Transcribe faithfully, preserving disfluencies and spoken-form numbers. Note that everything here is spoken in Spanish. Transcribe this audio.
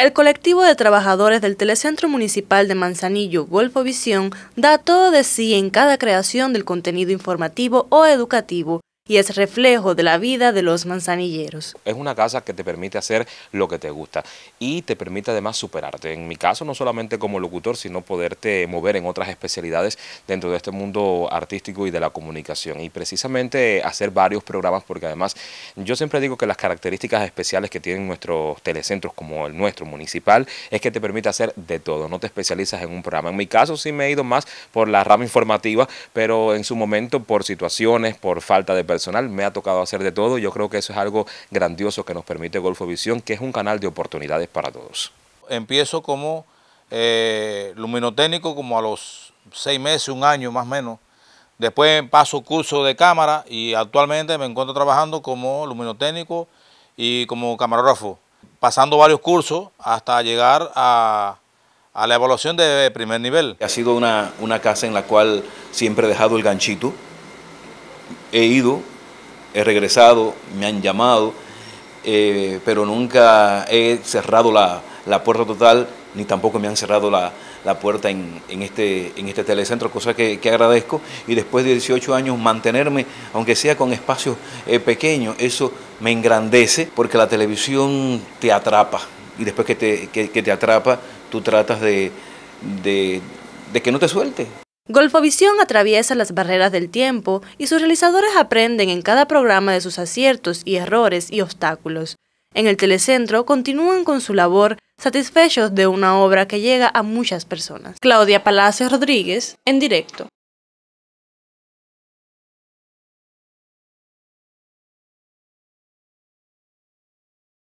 El colectivo de trabajadores del Telecentro Municipal de Manzanillo, Golfovisión, da todo de sí en cada creación del contenido informativo o educativo y es reflejo de la vida de los manzanilleros. Es una casa que te permite hacer lo que te gusta y te permite además superarte. En mi caso, no solamente como locutor, sino poderte mover en otras especialidades dentro de este mundo artístico y de la comunicación. Y precisamente hacer varios programas, porque además yo siempre digo que las características especiales que tienen nuestros telecentros, como el nuestro municipal, es que te permite hacer de todo, no te especializas en un programa. En mi caso sí me he ido más por la rama informativa, pero en su momento por situaciones, por falta de personas, personal, me ha tocado hacer de todo. Yo creo que eso es algo grandioso que nos permite Golfovisión, que es un canal de oportunidades para todos. Empiezo como eh, luminotécnico, como a los seis meses, un año más o menos. Después paso curso de cámara y actualmente me encuentro trabajando como luminotécnico y como camarógrafo, pasando varios cursos hasta llegar a, a la evaluación de primer nivel. Ha sido una, una casa en la cual siempre he dejado el ganchito. He ido, he regresado, me han llamado, eh, pero nunca he cerrado la, la puerta total, ni tampoco me han cerrado la, la puerta en, en, este, en este telecentro, cosa que, que agradezco. Y después de dieciocho años mantenerme, aunque sea con espacios eh, pequeños, eso me engrandece, porque la televisión te atrapa. Y después que te, que, que te atrapa, tú tratas de, de, de que no te suelte. Golfovisión atraviesa las barreras del tiempo y sus realizadores aprenden en cada programa de sus aciertos y errores y obstáculos. En el telecentro continúan con su labor, satisfechos de una obra que llega a muchas personas. Claudia Palacios Rodríguez, en directo.